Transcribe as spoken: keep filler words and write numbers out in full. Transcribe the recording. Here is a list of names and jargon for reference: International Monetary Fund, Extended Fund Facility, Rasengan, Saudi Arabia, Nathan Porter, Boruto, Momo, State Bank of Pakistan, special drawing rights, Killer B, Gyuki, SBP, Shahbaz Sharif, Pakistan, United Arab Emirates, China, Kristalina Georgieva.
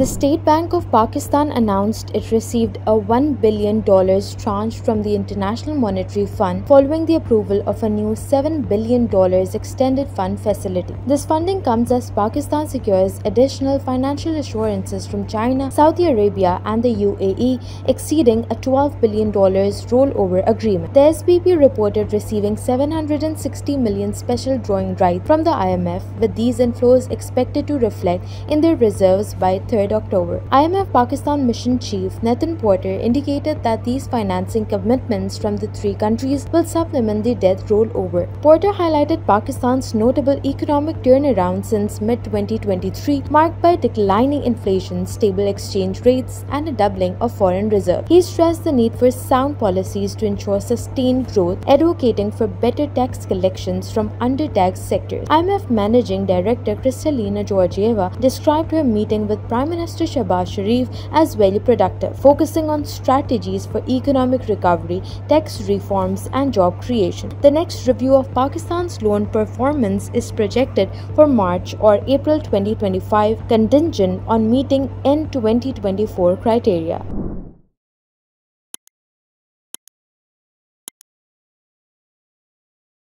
The State Bank of Pakistan announced it received a one billion dollars tranche from the International Monetary Fund following the approval of a new seven billion dollars Extended Fund Facility. This funding comes as Pakistan secures additional financial assurances from China, Saudi Arabia and the U A E, exceeding a twelve billion dollars rollover agreement. The S P F reported receiving seven hundred sixty million dollars special drawing right from the I M F, with these inflows expected to reflect in their reserves by third October. I M F Pakistan Mission Chief Nathan Porter indicated that these financing commitments from the three countries will supplement the debt rollover. Porter highlighted Pakistan's notable economic turnaround since mid twenty twenty-three, marked by declining inflation, stable exchange rates, and a doubling of foreign reserves. He stressed the need for sound policies to ensure sustained growth, advocating for better tax collections from under-taxed sectors. I M F Managing Director Kristalina Georgieva described her meeting with Prime Minister Shahbaz Sharif as very productive, focusing on strategies for economic recovery, tax reforms and job creation. The next review of Pakistan's loan performance is projected for March or April twenty twenty-five, contingent on meeting end twenty twenty-four criteria.